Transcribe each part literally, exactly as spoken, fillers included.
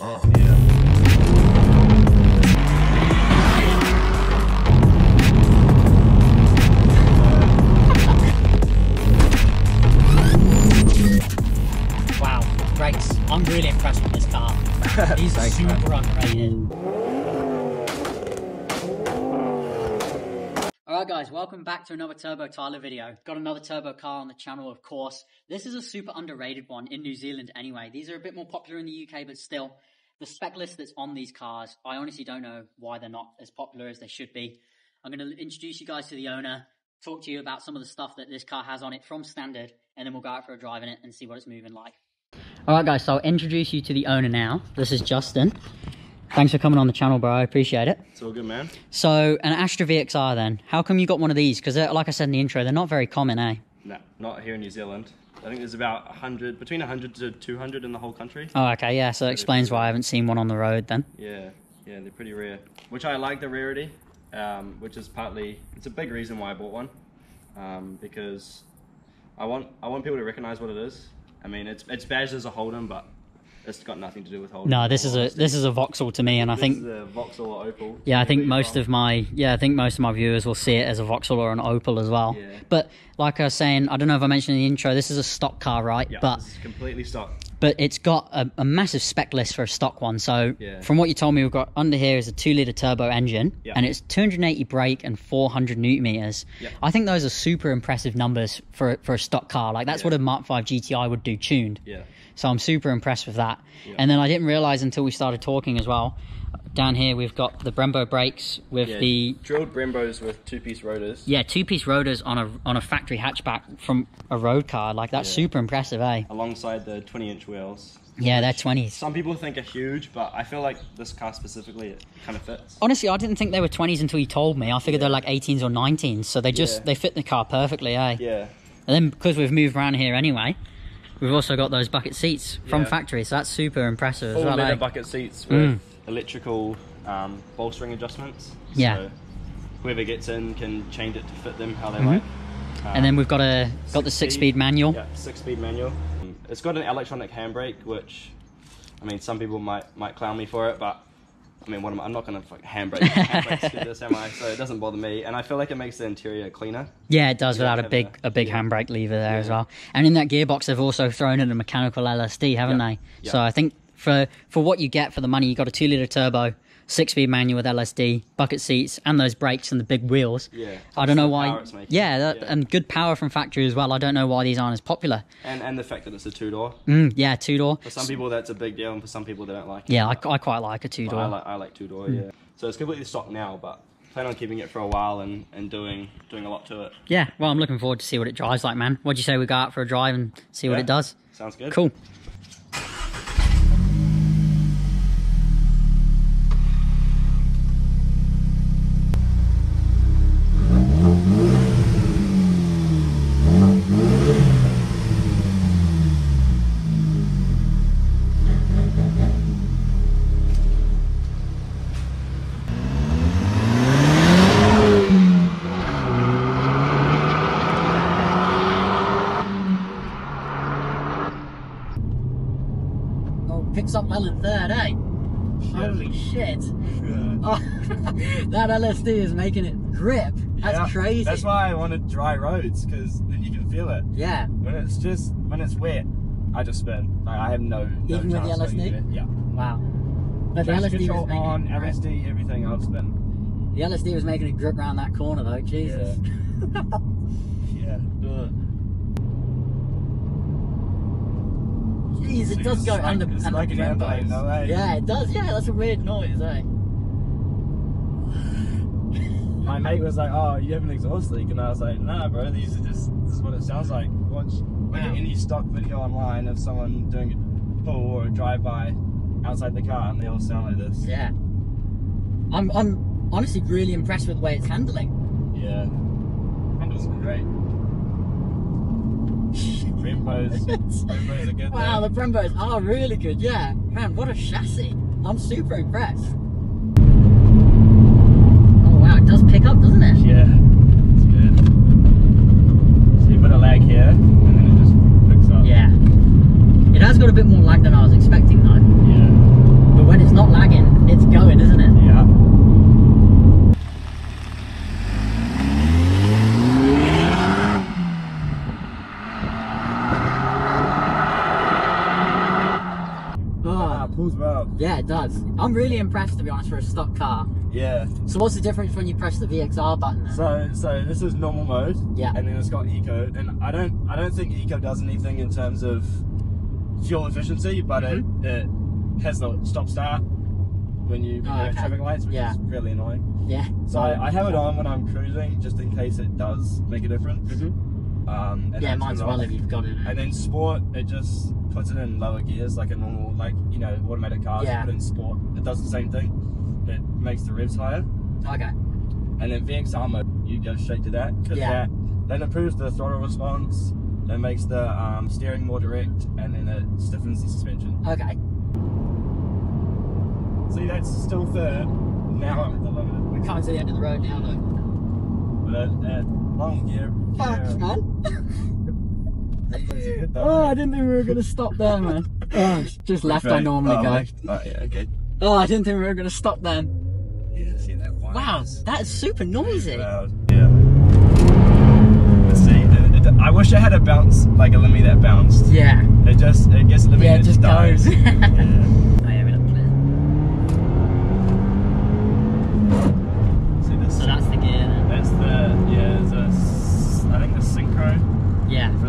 Oh, yeah. I'm really impressed with this car. He's Thanks, super man. Underrated. Alright guys, welcome back to another Turbo Tyler video. Got another turbo car on the channel, of course. This is a super underrated one in New Zealand anyway. These are a bit more popular in the U K, but still, the spec list that's on these cars, I honestly don't know why they're not as popular as they should be. I'm going to introduce you guys to the owner, talk to you about some of the stuff that this car has on it from standard, and then we'll go out for a drive in it and see what it's moving like. Alright guys, so I'll introduce you to the owner now. This is Justin. Thanks for coming on the channel, bro. I appreciate it. It's all good, man. So, an Astra V X R then. How come you got one of these? Because like I said in the intro, they're not very common, eh? No, not here in New Zealand. I think there's about a hundred, between a hundred to two hundred in the whole country. Oh, okay, yeah. So it explains why I haven't seen one on the road then. Yeah, yeah, they're pretty rare. Which I like the rarity, um, which is partly, it's a big reason why I bought one. Um, because I want, I want people to recognize what it is. I mean, it's it's badged as a Holden, but it's got nothing to do with Holden. No, this is a this is a Vauxhall to me, and I think this is a Vauxhall or Opel. Yeah, I think most of my yeah, I think most of my viewers will see it as a Vauxhall or an Opel as well. Yeah. But like I was saying, I don't know if I mentioned in the intro, this is a stock car, right? Yeah, but it's completely stock. But it's got a, a massive spec list for a stock one. So yeah. From what you told me, we've got under here is a two litre turbo engine, yep. And it's two hundred eighty brake and four hundred newton meters. Yep. I think those are super impressive numbers for, for a stock car. Like that's yeah. what a Mark five G T I would do tuned. Yeah. So I'm super impressed with that. Yep. And then I didn't realize until we started talking as well, down here we've got the Brembo brakes with yeah, the drilled Brembos with two-piece rotors. Yeah, two-piece rotors on a on a factory hatchback from a road car. Like that's yeah. super impressive, eh? Alongside the twenty inch wheels. Yeah, they're twenties. Some people think are huge, but I feel like this car specifically it kind of fits. Honestly, I didn't think they were twenties until you told me. I figured yeah. they're like eighteens or nineteens, so they just yeah. they fit the car perfectly, eh? Yeah. And then because we've moved around here anyway, we've also got those bucket seats from yeah. factory, so that's super impressive. Full as well, leather eh? bucket seats with mm. electrical um, bolstering adjustments. Yeah. So whoever gets in can change it to fit them how they mm-hmm. like. Um, and then we've got a got the six-speed manual. Yeah, six-speed manual. It's got an electronic handbrake, which I mean, some people might might clown me for it, but I mean, what am I? I'm not going to handbrake handbrake this, am I? So it doesn't bother me, and I feel like it makes the interior cleaner. Yeah, it does without a big a, a big yeah. handbrake lever there yeah. as well. And in that gearbox, they've also thrown in a mechanical L S D, haven't yep. they? Yep. So I think. For, for what you get for the money, you got a two litre turbo, six-speed manual with L S D, bucket seats, and those brakes and the big wheels. Yeah. I don't know why... Yeah, that, yeah, and good power from factory as well. I don't know why these aren't as popular. And and the fact that it's a two-door. Mm, yeah, two-door. For some people, that's a big deal, and for some people, they don't like it. Yeah, I, I quite like a two-door. I like, I like two-door, mm. yeah. So it's completely stock now, but plan on keeping it for a while and, and doing doing a lot to it. Yeah, well, I'm looking forward to see what it drives like, man. What'd you say we go out for a drive and see yeah. what it does? Sounds good. Cool. Picks up well in third, eh? Shit. Holy shit. shit. Oh, that L S D is making it grip. That's yeah. crazy. That's why I wanted dry roads, because then you can feel it. Yeah. When it's just, when it's wet, I just spin. Like, I have no, no Even chance with the L S D? Yeah. Wow. But Trash the L S D was making on, L S D, everything, I'll spin. The L S D was making it grip around that corner, though. Jesus. Yeah. yeah. Jeez, it so does go like, under, under like an airplane, no way. Yeah, it does. Yeah, that's a weird noise, eh? My mate was like, "Oh, you have an exhaust leak," and I was like, "Nah, bro. These are just. This is what it sounds like." Watch wow. any stock video online of someone doing a pull or a drive-by outside the car, and they all sound like this. Yeah. I'm, I'm honestly really impressed with the way it's handling. Yeah, handles great. Brembos. Brembos are good. Wow, though. The Brembos are really good, yeah. Man, what a chassis. I'm super impressed. Oh wow, it does pick up, doesn't it? Yeah, it's good. See a bit of lag here, and then it just picks up. Yeah. It has got a bit more lag than I was expecting, though. Yeah. Yeah, it does. I'm really impressed, to be honest, for a stock car. Yeah. So what's the difference when you press the V X R button? So, so this is normal mode. Yeah. And then it's got eco, and I don't, I don't think eco does anything in terms of fuel efficiency, but mm-hmm. it, it has the stop-start when you oh, have okay. traffic lights, which yeah. is really annoying. Yeah. So I, I have it on when I'm cruising, just in case it does make a difference. Mm-hmm. um, and yeah, might as well if you've got it. And then sport, it just puts it in lower gears, like a normal, like you know, automatic cars. Yeah. But in sport, it does the same thing. It makes the revs higher. Okay. And then V X R mode, you go straight to that. Cause yeah. That then improves the throttle response. It makes the um, steering more direct, and then it stiffens the suspension. Okay. See, that's still third. Now I'm at the limit. We can't see the end of the road now, though. But that long gear. Fuck, man. Oh, I didn't think we were going to stop there, man. Oh, just left I normally oh, go. Left. Oh, yeah, okay. Oh, I didn't think we were going to stop then. Yeah, see that one. Wow, that is super noisy. Wow, yeah. But see, it, it, I wish I had a bounce, like a limit that bounced. Yeah. It just, it gets limit yeah, it just dies. Yeah.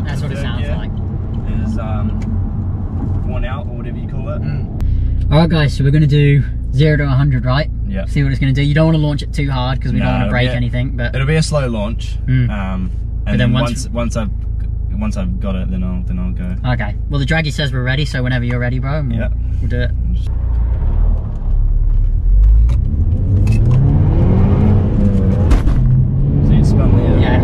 That's what it sounds yeah. like. Is um, worn out or whatever you call it. Mm. All right, guys. So we're gonna do zero to a hundred, right? Yeah. See what it's gonna do. You don't want to launch it too hard because we no, don't want to break anything. But it'll be a slow launch. Mm. Um, and but then, then once once, once I've once I've got it, then I'll then I'll go. Okay. Well, the Draggy says we're ready, so whenever you're ready, bro, we'll, yeah, we'll do it. So you spun the air. Yeah.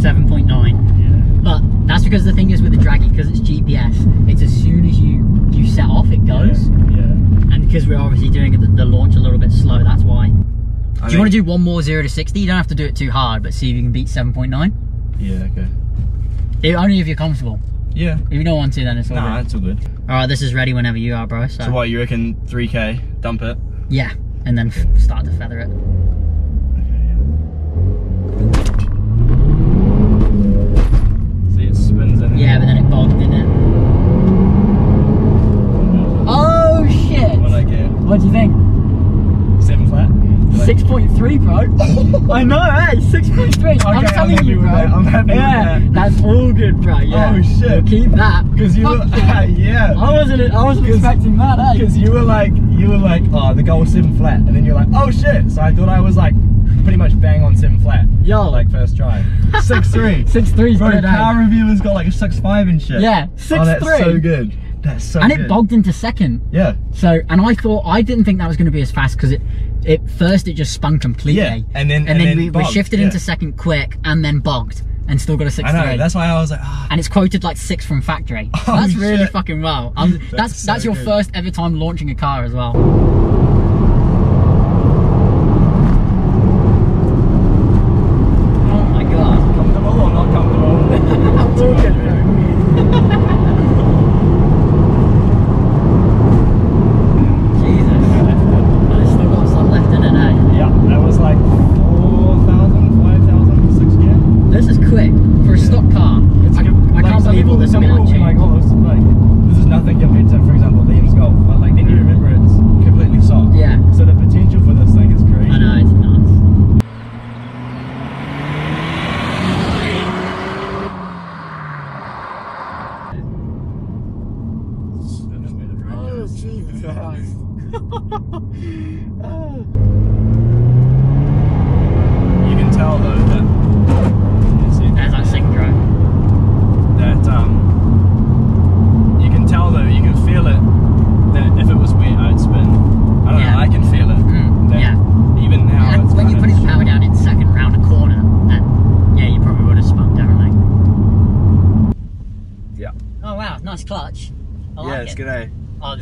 seven point nine. Yeah. But that's because the thing is with the Draggy, because it's G P S, it's as soon as you, you set off, it goes. Yeah. yeah. And because we're obviously doing the, the launch a little bit slow, that's why. I do mean, you want to do one more zero to sixty? You don't have to do it too hard, but see if you can beat seven point nine. Yeah, okay. It, only if you're comfortable. Yeah. If you don't want to, then it's all nah, good. It's all good. All right, this is ready whenever you are, bro. So, so what, you reckon three K, dump it? Yeah, and then f start to feather it. Yeah, but then it bogged, didn't it? Oh shit! What I get? What do you think? Seven flat. Six point three, bro. I know, hey, six point three. Okay, I'm telling I'm you, bro. That. I'm happy. Yeah, with that. That's all good, bro. Yeah. Oh shit! We'll keep that. Because you, were, yeah. yeah. I wasn't. I wasn't expecting that, eh? Because you were like, you were like, oh, the goal was seven flat, and then you're like, oh shit! So I thought I was like. Pretty much bang on seven flat. Yo, like first try. Six three. Six three. Bro, car reviewers got like a six five and shit. Yeah, six oh, that's three. That's so good. That's so. And good. And it bogged into second. Yeah. So, and I thought I didn't think that was going to be as fast because it, it first it just spun completely. Yeah. And then and, and then, then we, we shifted yeah. into second quick and then bogged and still got a six three. I know. That's why I was like. Oh. And it's quoted like six from factory. Oh, that's really shit. Fucking well. Um, that's that's, so that's your good. First ever time launching a car as well.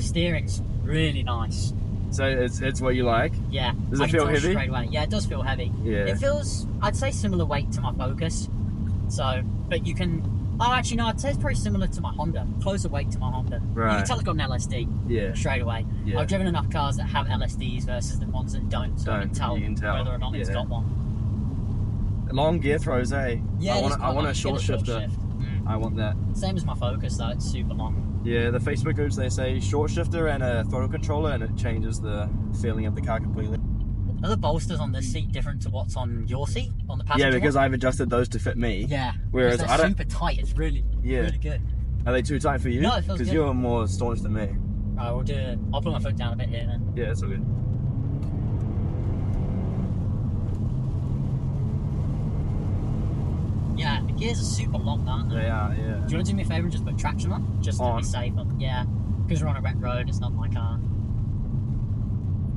Steering's really nice. So it's it's what you like? Yeah. Does it I feel heavy? Straight away. Yeah, it does feel heavy. Yeah. It feels, I'd say, similar weight to my Focus. So, but you can, oh, actually no, I'd say it's pretty similar to my Honda. Closer weight to my Honda. Right. You can tell it's got an L S D. Yeah. Straight away. Yeah. I've driven enough cars that have L S Ds versus the ones that don't, so don't. I can tell, you can tell whether or not yeah. it's got one. Long gear throws, eh? Yeah, I want, I want a short shifter. Shift. Mm. I want that. Same as my Focus, though. It's super long. Yeah, the Facebook groups, they say short shifter and a throttle controller, and it changes the feeling of the car completely. Are the bolsters on this seat different to what's on your seat, on the passenger? Yeah, because one? I've adjusted those to fit me. Yeah. Whereas they're I don't... super tight. It's really, yeah. really good. Are they too tight for you? No, it feels good. Because you're more staunch than me. Alright, we'll do it. I'll put my foot down a bit here then. Yeah, it's all good. Yeah, the gears are super long, aren't they? They are, yeah. Do you want to do me a favour and just put traction on? Just on. To be safer. Yeah, because we're on a wet road. It's not my car.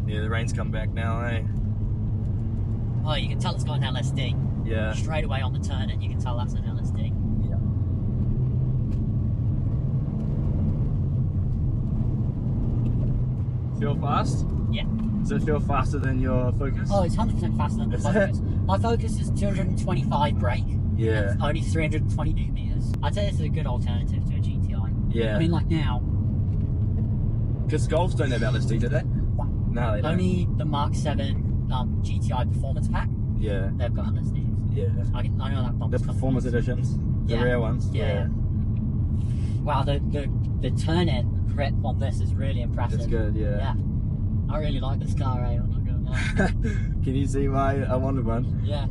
Yeah, the rain's come back now, eh? Oh, you can tell it's got an L S D. Yeah. Straight away on the turn, and you can tell that's an L S D. Yeah. Feel fast? Yeah. Does it feel faster than your Focus? Oh, it's one hundred percent faster than the Focus. My Focus is two hundred twenty-five brake. Yeah. It's only three hundred twenty newton meters. I'd say this is a good alternative to a G T I. Yeah. I mean, like now. Because Golfs don't have L S D, do they? No, they only don't. The Mark seven um, G T I Performance Pack. Yeah. They've got L S D. Yeah. I, can, I know that. The Performance Editions. The yeah. rare ones. Yeah. yeah. Wow, the, the, the turn-in grip on this is really impressive. It's good, yeah. Yeah. I really like this car, eh? I'm not going to lie. Can you see why I wanted one? Yeah.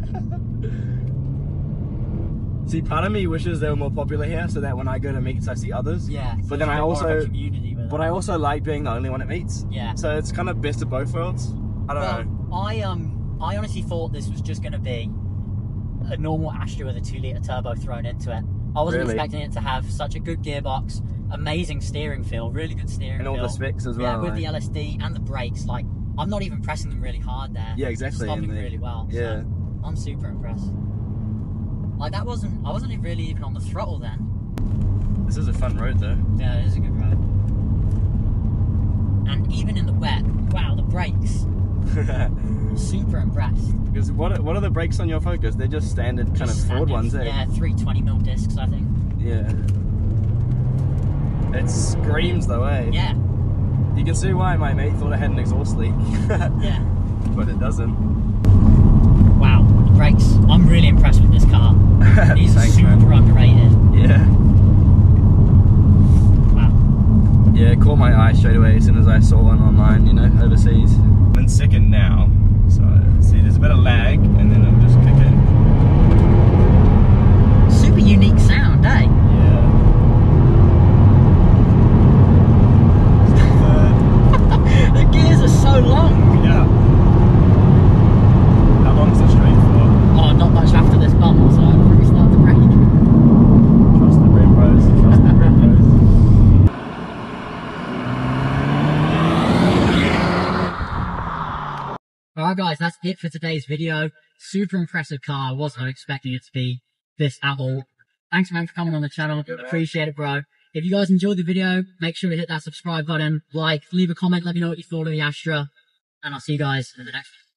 See, part of me wishes they were more popular here, so that when I go to meets, I see others. Yeah. But then I also, but I also like being the only one at meets. Yeah. So it's kind of best of both worlds. I don't well, know. I um, I honestly thought this was just going to be a normal Astra with a two-liter turbo thrown into it. I wasn't really? expecting it to have such a good gearbox, amazing steering feel, really good steering and feel. And all the specs as well. Yeah, with like. the L S D and the brakes, like I'm not even pressing them really hard there. Yeah, exactly. Stopping the, really well. Yeah. So I'm super impressed. Like that wasn't, I wasn't really even on the throttle then. This is a fun road though. Yeah, it is a good road. And even in the wet, wow, the brakes. I'm super impressed. Because what are, what are the brakes on your Focus? They're just standard kind just of standard, Ford ones, eh? Yeah, three twenty mil discs, I think. Yeah. It screams though, eh? Yeah. You can see why my mate thought it had an exhaust leak. Yeah. But it doesn't. Wow, the brakes. I'm really impressed with this car. These Thanks, are super man. underrated. Yeah. Wow. Yeah, it caught my eye straight away as soon as I saw one online, you know, overseas. I'm in second now, so see, there's a bit of lag, and then it'll just kick in. Super unique sound, eh? Yeah. The gears are so long. Yeah. How long is the straight for? Oh, not much after this bump, so I'll probably start to brake. Trust the Brembos, trust the Brembos. Alright guys, that's it for today's video. Super impressive car. I wasn't expecting it to be this at all. Thanks man for coming on the channel. Good, Appreciate it, bro. If you guys enjoyed the video, make sure to hit that subscribe button, like, leave a comment, let me know what you thought of the Astra, and I'll see you guys in the next one.